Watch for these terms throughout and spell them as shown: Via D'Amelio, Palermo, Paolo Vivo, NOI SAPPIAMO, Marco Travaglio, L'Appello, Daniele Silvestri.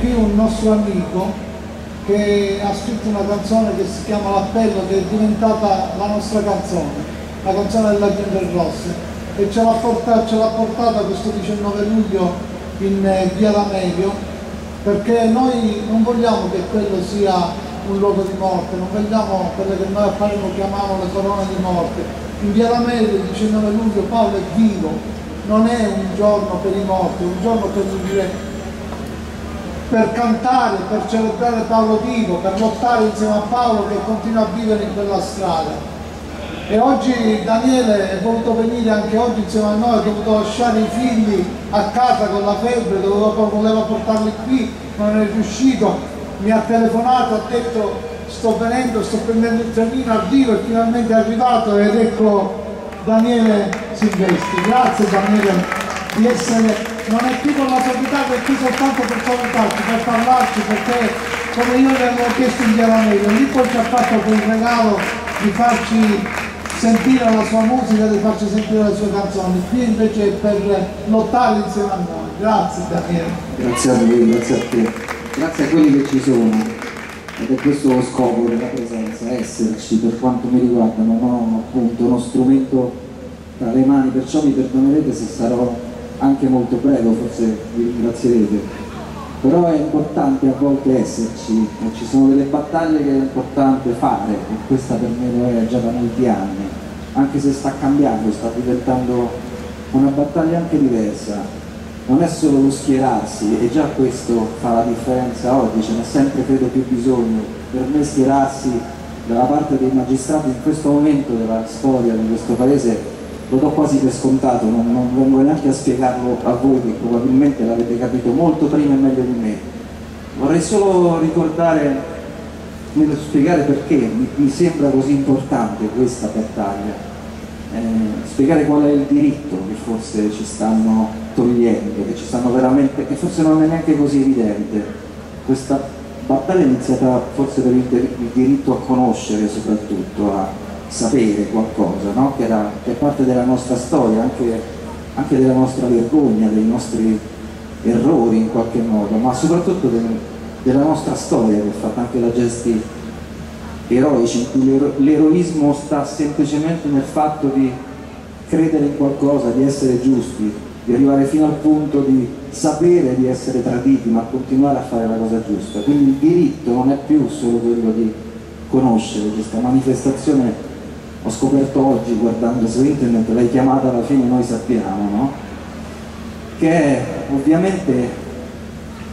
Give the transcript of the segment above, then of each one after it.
qui un nostro amico che ha scritto una canzone che si chiama L'Appello, che è diventata la nostra canzone, la canzone dell'Agende Rosse, e ce l'ha portata questo 19 luglio in Via D'Amelio, perché noi non vogliamo che quello sia un luogo di morte, non vogliamo quelle che noi a Palermo chiamavamo le corone di morte. In Via D'Amelio il 19 luglio Paolo è vivo, non è un giorno per i morti, è un giorno per vivere, per cantare, per celebrare Paolo Vivo, per lottare insieme a Paolo che continua a vivere in quella strada. E oggi Daniele è voluto venire anche oggi insieme a noi, ha dovuto lasciare i figli a casa con la febbre, voleva portarli qui, ma non è riuscito, mi ha telefonato, ha detto sto venendo, sto prendendo il trenino, arrivo, e finalmente è arrivato ed ecco Daniele Silvestri. Grazie Daniele di essere, non è più con la solità, è qui soltanto per salutarci, per parlarci, perché come io le avevo chiesto in Via D'Amelio, lì poi ci ha fatto quel regalo di farci sentire la sua musica, di farci sentire le sue canzoni, qui invece è per lottare insieme a noi. Grazie Daniele. Grazie a voi, grazie a te, grazie a quelli che ci sono, ed è questo lo scopo della presenza, esserci. Per quanto mi riguarda non ho appunto uno strumento tra le mani, perciò mi perdonerete se sarò anche molto prego, forse vi ringrazierete, però è importante a volte esserci, ci sono delle battaglie che è importante fare, e questa per me lo è già da molti anni, anche se sta cambiando, sta diventando una battaglia anche diversa, non è solo lo schierarsi, e già questo fa la differenza oggi, ce n'è sempre credo più bisogno. Per me schierarsi dalla parte dei magistrati in questo momento della storia di questo paese lo do quasi per scontato, non vengo neanche a spiegarlo a voi che probabilmente l'avete capito molto prima e meglio di me. Vorrei solo ricordare, nello spiegare perché mi sembra così importante questa battaglia, spiegare qual è il diritto che forse ci stanno togliendo, che ci stanno veramente, che forse non è neanche così evidente. Questa battaglia è iniziata forse per il diritto a conoscere, soprattutto a sapere qualcosa, no? Che è parte della nostra storia, anche della nostra vergogna, dei nostri errori in qualche modo, ma soprattutto della nostra storia, che è fatta anche da gesti eroici, in cui l'eroismo sta semplicemente nel fatto di credere in qualcosa, di essere giusti, di arrivare fino al punto di sapere di essere traditi, ma continuare a fare la cosa giusta. Quindi il diritto non è più solo quello di conoscere. Questa manifestazione, ho scoperto oggi guardando su internet, l'hai chiamata alla fine noi sappiamo, no? Che ovviamente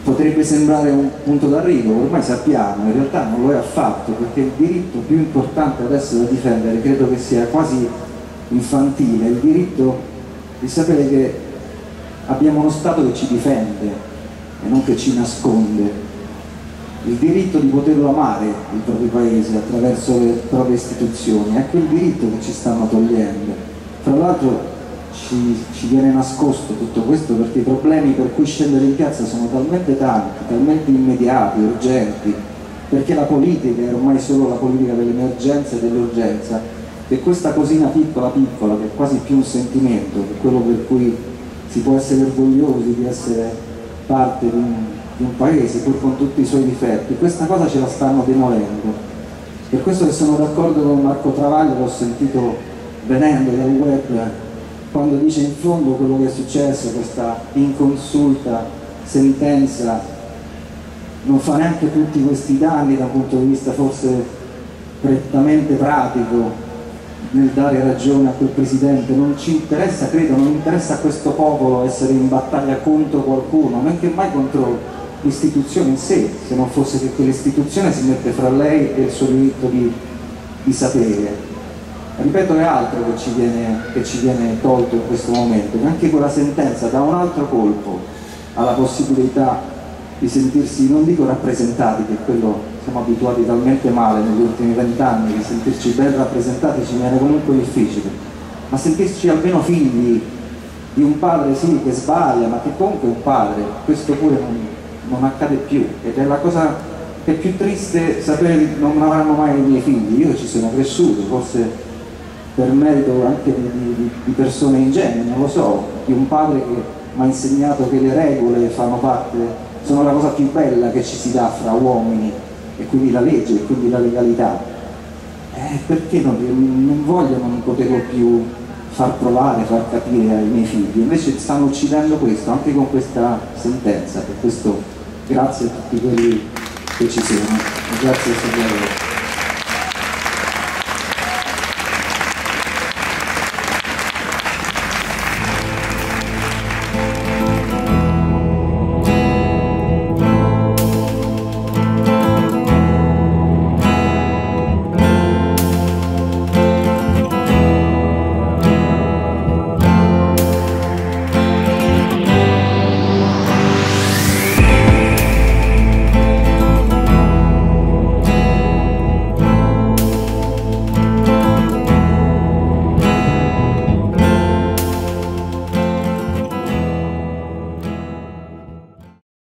potrebbe sembrare un punto d'arrivo, ormai sappiamo, in realtà non lo è affatto, perché il diritto più importante adesso da difendere credo che sia quasi infantile, il diritto di sapere che abbiamo uno Stato che ci difende e non che ci nasconde, il diritto di poterlo amare il proprio paese attraverso le proprie istituzioni, è quel diritto che ci stanno togliendo. Tra l'altro ci viene nascosto tutto questo perché i problemi per cui scendere in piazza sono talmente tanti, talmente immediati, urgenti, perché la politica è ormai solo la politica dell'emergenza e dell'urgenza, che questa cosina piccola piccola, che è quasi più un sentimento, che quello per cui si può essere orgogliosi di essere parte di un paese pur con tutti i suoi difetti, questa cosa ce la stanno demolendo. Per questo che sono d'accordo con Marco Travaglio, l'ho sentito venendo dal web, quando dice in fondo quello che è successo, questa inconsulta sentenza non fa neanche tutti questi danni da un punto di vista forse prettamente pratico nel dare ragione a quel presidente, non ci interessa, credo, non interessa a questo popolo essere in battaglia contro qualcuno, neanche mai contro l'istituzione in sé, se non fosse che quell'istituzione si mette fra lei e il suo diritto di sapere. Ripeto, è altro che ci viene tolto in questo momento, che anche quella sentenza dà un altro colpo alla possibilità di sentirsi, non dico rappresentati, che quello siamo abituati talmente male negli ultimi 20 anni, di sentirci ben rappresentati ci viene comunque difficile, ma sentirci almeno figli di un padre sì che sbaglia, ma che comunque è un padre, questo pure non accade più, ed è la cosa che è più triste sapere che non avranno mai i miei figli. Io ci sono cresciuto, forse per merito anche di persone ingenue, non lo so, di un padre che mi ha insegnato che le regole fanno parte sono la cosa più bella che ci si dà fra uomini, e quindi la legge, e quindi la legalità. Perché non voglio, non poterlo più far provare, far capire ai miei figli? Invece stanno uccidendo questo, anche con questa sentenza. Per questo grazie a tutti quelli che ci sono, e grazie a tutti voi.